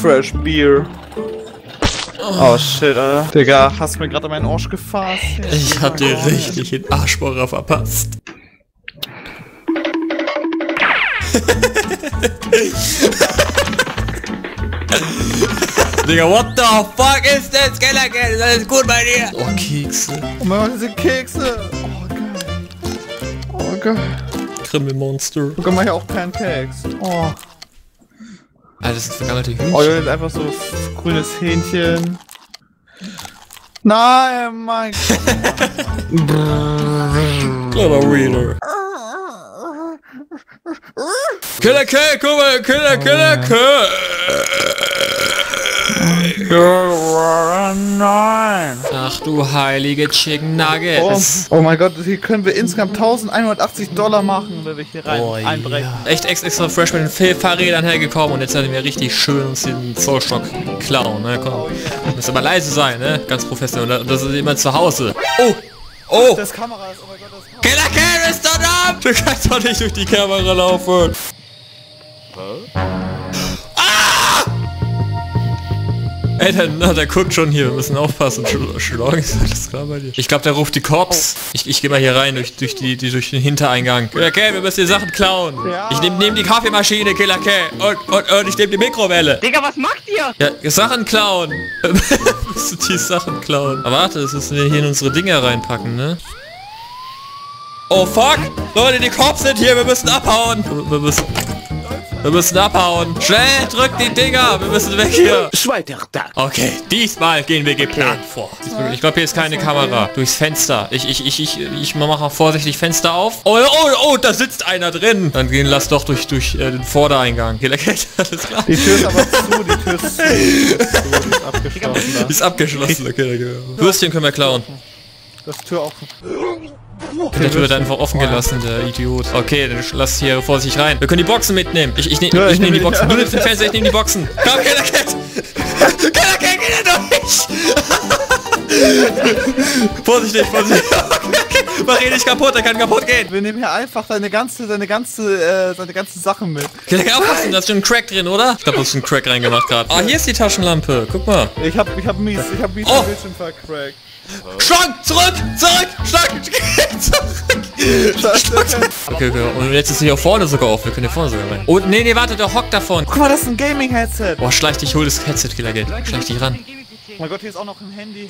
Fresh Beer. Oh shit, Alter. Digga, hast mir gerade meinen Arsch gefasst. Ich hab dir richtig den Arschbohrer verpasst. Digga, what the fuck ist das? KillerCat, ist alles gut bei dir? Oh, Kekse. Oh mein Gott, diese Kekse. Oh, geil. Oh, geil. Krimi-Monster. Guck mal, hier auch keinen Keks. Oh. Alter, das sind vergammelte Hühnchen. Oh, jetzt einfach so grünes Hähnchen. Nein, mein Gott. Clever Reader. KillerCat, guck mal, KillerCat. Nein. Ach du heilige Chicken Nuggets. Oh, oh mein Gott, hier können wir insgesamt $1.180 machen, wenn wir hier rein einbrechen. Ja. Echt extra fresh mit den Fahrrädern hergekommen und jetzt werden wir richtig schön uns den Zollstock klauen. Ne? Komm. Oh, yeah. Muss aber leise sein, ne? Ganz professionell. Das ist immer zu Hause. Oh! Oh! Das Kamera ist, oh mein Gott, das Kamera. KillerCat ist dort ab! Du kannst doch nicht durch die Kamera laufen. Ah! Ey, der guckt schon hier, wir müssen aufpassen. Schlagen ist alles klar bei dir. Ich glaube, der ruft die Cops. Ich gehe mal hier rein durch den Hintereingang. KillerCat, wir müssen hier Sachen klauen. Ja. Ich nehm die Kaffeemaschine, KillerCat. Und ich nehm die Mikrowelle. Digga, was macht ihr? Ja, Sachen klauen. Müssen die Sachen klauen. Aber warte, das müssen wir hier in unsere Dinger reinpacken, ne? Oh fuck! Leute, die Cops sind hier, wir müssen abhauen. Wir müssen abhauen. Schnell, drück die Dinger. Wir müssen weg hier. Okay, diesmal gehen wir geplant vor. Ich glaube, hier ist keine Kamera. Durchs Fenster. Ich mache mal vorsichtig Fenster auf. Oh, oh, oh, da sitzt einer drin. Dann gehen lass doch durch den Vordereingang. KillerCat, alles klar. Die Tür ist aber zu, die Tür ist zu. Die ist abgeschlossen. Würstchen können wir klauen. Das Tür auch. Der Tür wird einfach offen gelassen, der Idiot. Okay, dann lass hier vorsichtig rein. Wir können die Boxen mitnehmen. Ich nehme die Boxen. Du nimmst den Fernseher, ich nehme die Boxen. Komm, KillerCat! KillerCat, geh da durch! Vorsichtig, vorsichtig. Mach ihn nicht kaputt, er kann kaputt gehen. Wir nehmen hier einfach seine ganzen Sachen mit. KillerCat, aufpassen, da ist schon ein Crack drin, oder? Ich glaube, da ist ein Crack reingemacht gerade. Ah, hier ist die Taschenlampe. Guck mal. Ich hab mies den Bildschirm vercrackt. Schlag! Zurück! Zurück! Schlag! Zurück! Okay, und jetzt ist hier auch vorne sogar auf. Wir können hier vorne sogar rein. Und nee, warte, der hockt davon. Guck mal, das ist ein Gaming-Headset. Boah, schleich dich, hol das Headset, KillerCat. Schleich dich ran. Oh mein Gott, hier ist auch noch ein Handy.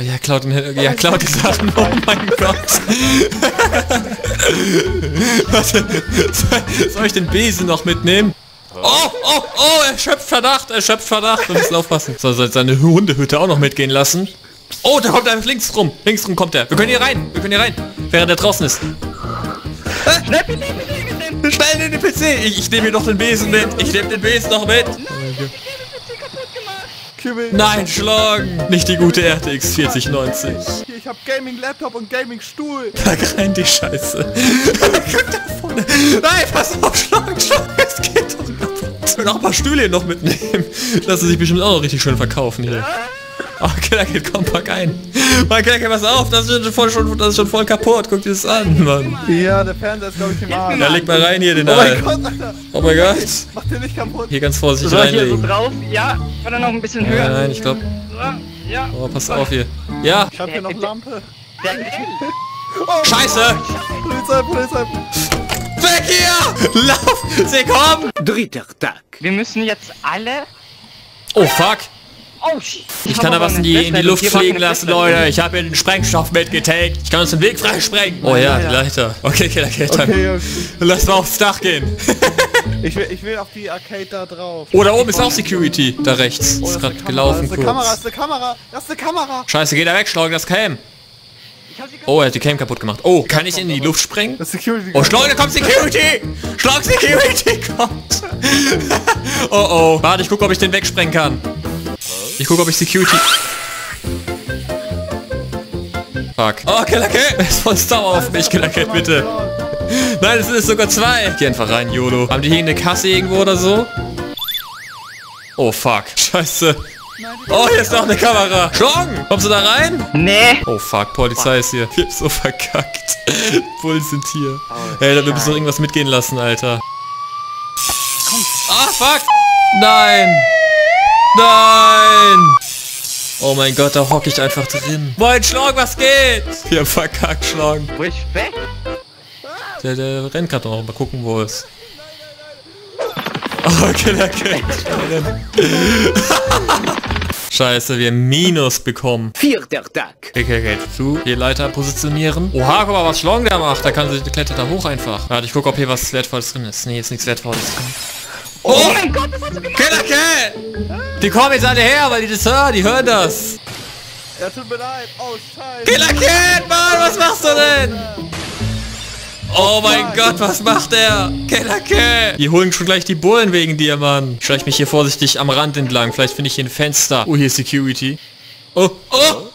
Ja, klaut ein Handy. Ja, klaut die Sachen. Oh mein Gott. Warte, soll ich den Besen noch mitnehmen? Oh, oh, oh, er schöpft Verdacht, er schöpft Verdacht. Wir müssen aufpassen. Soll seine Hundehütte auch noch mitgehen lassen? Oh, da kommt einfach links rum. Links rum kommt er. Wir können hier rein. Während er draußen ist. Schnell in den PC. Ich nehme hier noch den Besen mit. Nein, schlagen. Nicht die gute RTX 4090. Ich hab Gaming-Laptop und Gaming-Stuhl. Pack rein die Scheiße. Guck da vorne. Nein, pass auf, schlagen. Es geht doch kaputt. Ich will noch ein paar Stühle noch mitnehmen. Lassen sich bestimmt auch noch richtig schön verkaufen hier. Oh, KillerCat, komm, pack ein. Mann, KillerCat, pass auf, das ist schon voll kaputt. Guck dir das an, Mann. Ja, der Fernseher ist, glaube ich, im Arm. Da leg mal rein hier den Arm. Oh mein Gott, Alter. Oh mein Gott. Mach den nicht kaputt. Hier ganz vorsichtig reinlegen. Hier so drauf? Ja, war da noch ein bisschen höher. Nein, ich glaube. Ja. Oh, pass auf hier. Ja. Ich hab hier noch Lampe. Oh, Scheiße. Polizei. Weg hier! Lauf! Sie kommen! Dritter Tag. Wir müssen jetzt alle... Oh, fuck. Oh, shit. Ich kann da was in die Luft fliegen lassen, Leute. Ich habe hier den Sprengstoff mitgetaked. Ich kann uns den Weg freisprengen. Oh ja, die Leiter. Okay, KillerCat. Okay. Lass mal aufs Dach gehen. ich will auf die Arcade da drauf. Oh, da oben ist auch Security. Da rechts. Ist gerade gelaufen kurz. Das ist eine Kamera. Scheiße, geh da weg, Schleugen, das Cam. Oh, er hat die Cam kaputt gemacht. Oh, kann ich in die Luft sprengen? Oh, Schleuder, kommt Security! Schlag Security, kommt! Oh, oh. Warte, ich gucke, ob ich den wegsprengen kann. Ich gucke, ob ich Security... Fuck. Oh, KillerCat! Er ist voll sauer auf mich, KillerCat, bitte. Nein, es ist sogar zwei. Geh einfach rein, YOLO. Haben die hier eine Kasse irgendwo oder so? Oh, fuck. Scheiße. Oh, hier ist noch eine Kamera. Schlangen! Kommst du da rein? Nee. Oh, fuck. Polizei ist hier. Ich hab so verkackt. Bullen sind hier. Ey, da müssen wir irgendwas mitgehen lassen, Alter. Ah, fuck! Nein! Nein! Oh mein Gott, da hocke ich einfach drin. Moin, Schlag, was geht? Wir haben verkackt, Schlag. Respekt. Der rennt gerade noch. Mal gucken, wo er ist. Oh, KillerCat. Scheiße, wir haben Minus bekommen. Vierter Tag. KillerCat zu. Hier Leiter positionieren. Oha, guck mal, was Schlag da macht. Da kann sich der Kletter da hoch einfach. Warte, ich gucke, ob hier was Wertvolles drin ist. Nee, ist nichts Wertvolles drin. Oh mein Gott, was hast du gemacht? KillerCat! Die kommen jetzt alle her, weil die das hören, die hören das. Ja, tut mir leid. Oh, scheiße. KillerCat, Mann, was machst du denn? Oh mein Gott, was macht der? KillerCat! Die holen schon gleich die Bullen wegen dir, Mann. Ich schleiche mich hier vorsichtig am Rand entlang. Vielleicht finde ich hier ein Fenster. Oh, hier ist Security. Oh, oh!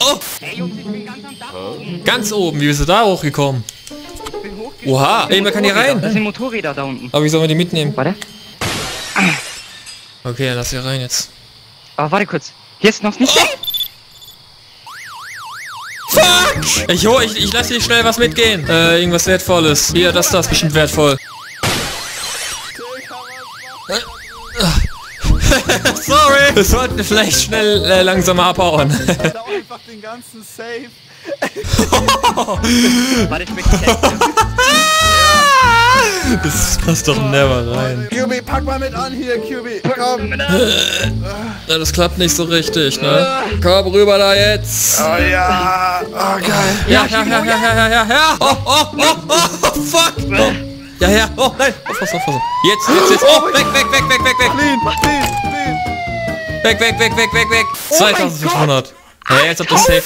Oh! Hey, Jungs, ich bin ganz am Dach oben. Ganz oben? Wie bist du da hochgekommen? Oha, ey, man kann hier rein. Das sind Motorräder da unten. Aber wie sollen wir die mitnehmen? Warte. Okay, dann lass hier rein jetzt. Aber warte kurz. Hier ist noch nicht... Oh. Fuck! Ich lass hier schnell was mitgehen. Irgendwas Wertvolles. Hier, das ist bestimmt wertvoll. Sorry! Wir sollten vielleicht schnell langsamer abhauen. Ich hab einfach den ganzen Safe. Warte, ich bin das passt doch never rein. Cuby, pack mal mit an hier, Cuby. Komm. Na, das klappt nicht so richtig, ne? Komm rüber da jetzt. Oh ja. Oh geil. Ja. Oh, fuck. Ja. Oh, nein. Auf. Jetzt. Oh, weg. Clean. Weg. 2500. Ja, jetzt habt ihr safe.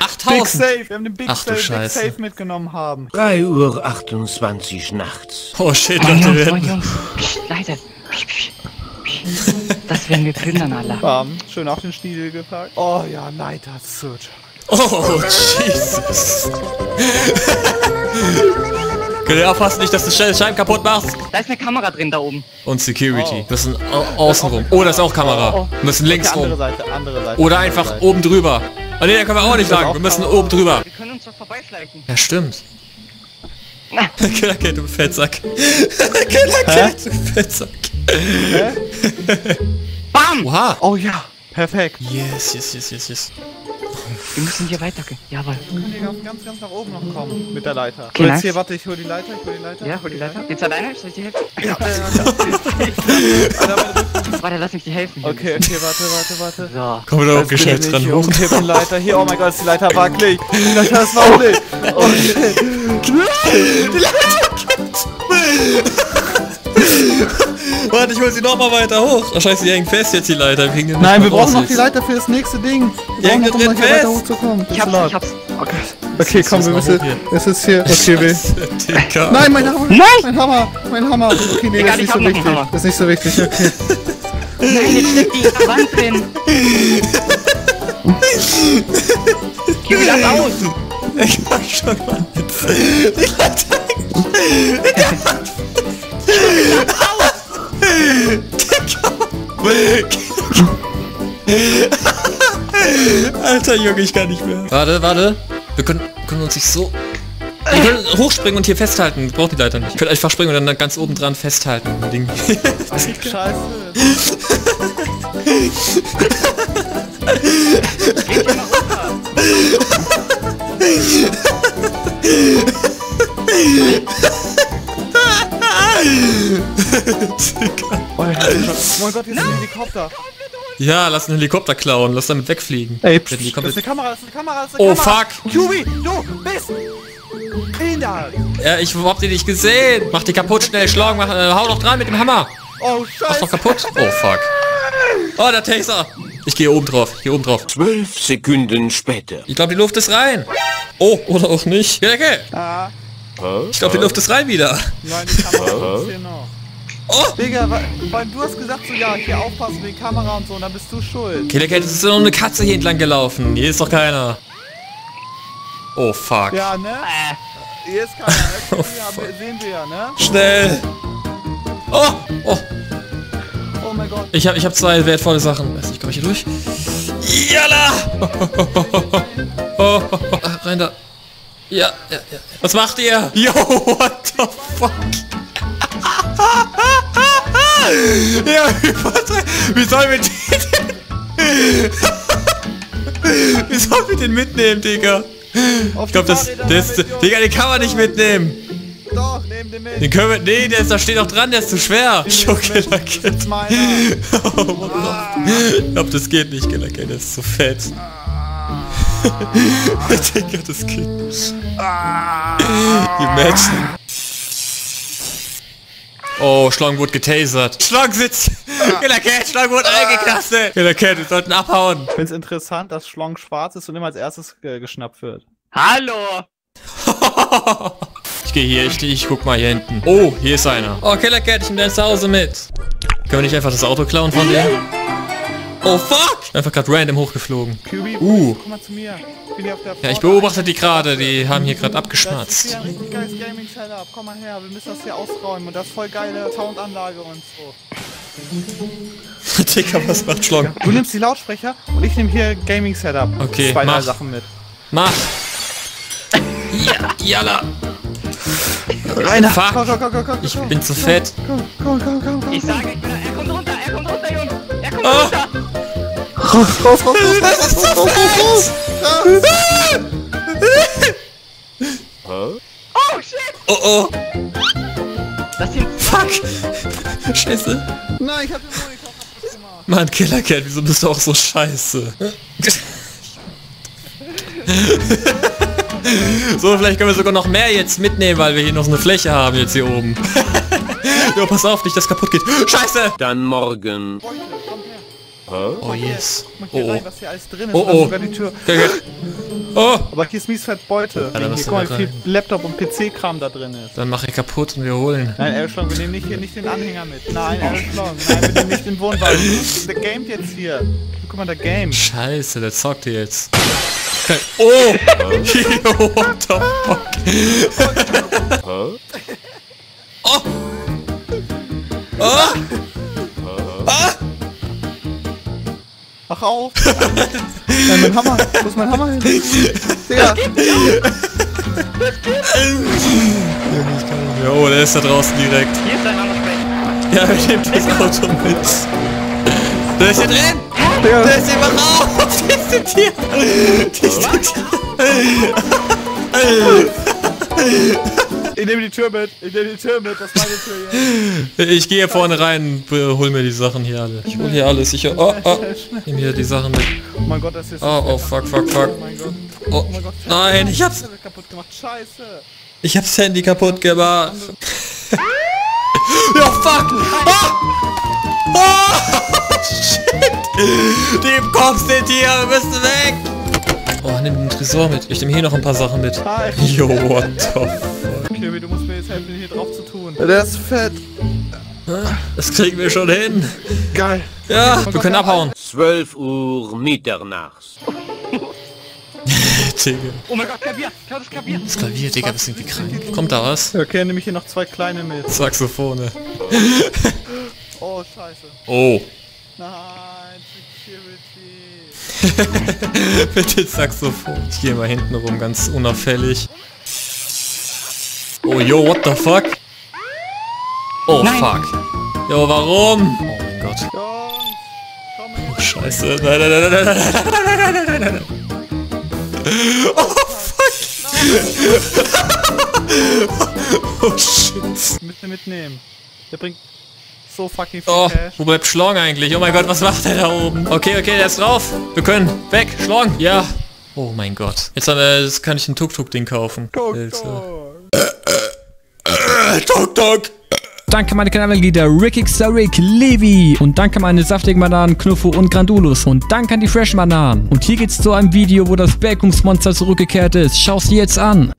8000. Big Safe. Wir haben den Big Safe mitgenommen haben. 3:28 Uhr nachts. Oh shit, Leute, wir hätten... Leise. Das werden wir plündern, Alter. Bam. Schön auf den Stiel gepackt. Oh ja, Leiter zu. Oh, Jesus. Könnt ihr aufpassen, nicht, dass du schnell Scheiben kaputt machst? Da ist eine Kamera drin, da oben. Und Security. Oh. Das sind außenrum. Oh, da ist auch Kamera. Oh. Wir müssen links rum. Andere Seite. Oder einfach oben drüber. Oh ne, da können wir auch nicht lang. Wir müssen oben drüber. Wir können uns doch vorbeischleichen. Ja, stimmt. KillerCat, du Fettsack. KillerCat, du Fettsack. Bam! Oha. Oh ja. Perfekt. Yes. Wir müssen hier weitergehen. Jawohl. Wir können ganz nach oben noch kommen mit der Leiter. Okay, nice. Hier, warte, ich hol die Leiter. Ja, hol die Leiter. Geht's alleine? Soll ich dir helfen? Ja. Warte, lass mich dir helfen. Okay, warte. So. Komm da auch gescheit dran hoch. Die Leiter hier, oh mein Gott, die Leiter wackelig. Die Leiter ist wackelig. Oh shit. Die Leiter. Warte, ich hol sie nochmal weiter hoch. Oh scheiße, die hängen fest jetzt, die Leiter. Nein, wir brauchen noch die Leiter für das nächste Ding. Die hängen drin fest. Weiter hochzukommen. Ich hab's. Okay, komm, wir müssen... Es ist hier... Okay, will. Nein, mein Hammer! Mein Hammer! Okay, nee, das ist nicht so wichtig. Okay. Nein, jetzt steckt die in der Wand drin. Gib mir das aus! Ich mach schon mal mit. Die Leiter hängt in der Wand. Gib mir das aus! Alter Junge, ich kann nicht mehr. Warte. Wir können uns nicht so... Wir können hochspringen und hier festhalten. Wir brauchen die Leiter nicht. Wir können einfach springen und dann ganz oben dran festhalten. Ding. Scheiße. Oh mein Gott, hier ist ein Helikopter. Ja, lass einen Helikopter klauen, lass damit wegfliegen. Ey, pst, das ist eine Kamera. Oh, fuck. Cuby, du bist in da. Ja, ich hab die nicht gesehen. Mach die kaputt, schnell, Schlag, hau doch dran mit dem Hammer. Oh, scheiße. Mach doch kaputt. Oh, fuck. Oh, der Taser. Ich gehe oben drauf, 12 Sekunden später. Ich glaube, die Luft ist rein. Oh, oder auch nicht. KillerCat. Ah. Ich glaube, die Luft ist rein wieder. Nein, die Kamera ist hier noch. Oh! Digga, weil du hast gesagt so, ja, hier aufpassen wegen Kamera und so, und dann bist du schuld. KillerCat, es ist nur eine Katze hier entlang gelaufen. Hier ist doch keiner. Oh, fuck. Ja, ne? Hier ist keiner. Oh, sehen wir ja, ne? Schnell! Oh! Oh mein Gott. Ich hab zwei wertvolle Sachen. Ich komme hier durch. Jalla! Oh. Ach, rein da. Ja. Was macht ihr? Yo, what the fuck? Ja, was Wie sollen wir den denn? Wie sollen wir den mitnehmen, Digga? Ich glaube, Digga, den kann man nicht mitnehmen. Doch, nehmen den mit. Den können wir... Nee, der ist, da steht noch dran, der ist zu schwer. Yo, KillerCat. Oh, Mann. Ich glaube, das geht nicht, KillerCat. Der ist zu fett. Digga, das geht nicht. Imagine. Oh, Schlangen wurde getasert. Schlangen sitzt. KillerCat, Schlangen wurde eingeknastet. KillerCat, wir sollten abhauen. Ich find's interessant, dass Schlangen schwarz ist und immer als erstes geschnappt wird. Hallo! Ich gehe hier, ich guck mal hier hinten. Oh, hier ist einer. Oh, KillerCat, ich nehm dein Zuhause mit. Können wir nicht einfach das Auto klauen von dir? Oh, fuck! Einfach gerade random hochgeflogen. Cuby, guck mal zu mir. Ja, ich beobachte die gerade, die haben hier gerade abgeschmatzt. Das ist hier ein richtig geiles Gaming-Setup, komm mal her, wir müssen das hier ausräumen und das ist voll geile Soundanlage und so. Digga, was macht Schlong? Du nimmst die Lautsprecher und ich nehme hier Gaming-Setup. Okay, mach. 2, 3 Sachen mit. Mach! Jalla! Reiner! Fuck! Komm. Ich bin zu fett. Komm. Ich sage, er kommt runter, Jungs! Er kommt runter! Raus! Das ist so fett! Oh shit! Oh oh! Das hier. Fuck! Scheiße! Nein, ich hab den Monitor kaputt gemacht! Mann, KillerCat, wieso bist du auch so scheiße? So, vielleicht können wir sogar noch mehr jetzt mitnehmen, weil wir hier noch so eine Fläche haben jetzt hier oben. Jo, pass auf, nicht, dass kaputt geht. Scheiße! Dann morgen. Oh yes. Oh oh. Oh. Aber hier ist mies fett Beute. Guck mal, wie viel Laptop und PC-Kram da drin ist. Dann mach ich kaputt und wir holen. Nein, Erschlong, wir nehmen hier nicht den Anhänger mit. Nein, Erschlong, nein, wir nehmen nicht den Wohnwagen. Der gamet jetzt hier. Guck mal, der game. Scheiße, der zockt jetzt. Oh! What the fuck? Oh! Oh! Ah! Mach auf! Nein, mein Hammer! Wo ist mein Hammer hin? Digga! Ja, oh, der ist da draußen direkt. Hier ist ein anderes Bett. Ja, wir nehmen das Auto mit. Der ist hier drin! Ja. Der ist hier raus! Der ist in dir! Die ist in dir! Ich nehme die Tür mit! Ich nehme die Tür mit! Das war die Tür hier! Ich gehe hier vorne rein und hol mir die Sachen hier alle. Ich hol hier alles. Ich nehme hier die Sachen mit. Oh mein Gott, das ist... Oh, fuck. Oh mein Gott. Nein, ich hab's... kaputt gemacht. Scheiße! Ich hab's Handy kaputt gemacht. Ja, fuck! Oh! Oh! Shit! Die Cops sind hier, wir müssen weg! Oh, nimm den Tresor mit. Ich nehme hier noch ein paar Sachen mit. Hi. Yo, what the fuck? Okay, du musst mir jetzt helfen, hier drauf zu tun. Der ist fett. Das kriegen wir schon hin. Geil. Ja, wir können abhauen. 12 Uhr Mitternachts. Digga. Oh mein Gott, Klavier! Das Klavier! Das Klavier, Digga, bist irgendwie krank. Kommt da was? Okay, nehme ich hier noch 2 kleine mit. Saxophone. Oh, scheiße. Oh. Nein, Security. Bitte Saxophon. Ich gehe mal hinten rum, ganz unauffällig. Oh, yo, what the fuck? Oh, nein. Fuck. Yo, warum? Oh mein Gott. Oh, scheiße. Nein. Oh, fuck. Oh, shit. Müssen wir mitnehmen. Der bringt... so fucking viel Cash. Wo bleibt Schlong eigentlich? Oh mein Gott, was macht der da oben? Okay, der ist drauf. Wir können weg, Schlong. Ja. Oh mein Gott. Jetzt haben wir, jetzt kann ich ein Tuk-Tuk-Ding kaufen. Tuk-Tuk. Danke meine Kanalmitglieder Rickix, Sarik, Levi und danke meine saftigen Bananen, Knuffo und Grandulus und danke an die Fresh Bananen. Und hier geht's zu einem Video, wo das Backungs-Monster zurückgekehrt ist. Schau's dir jetzt an.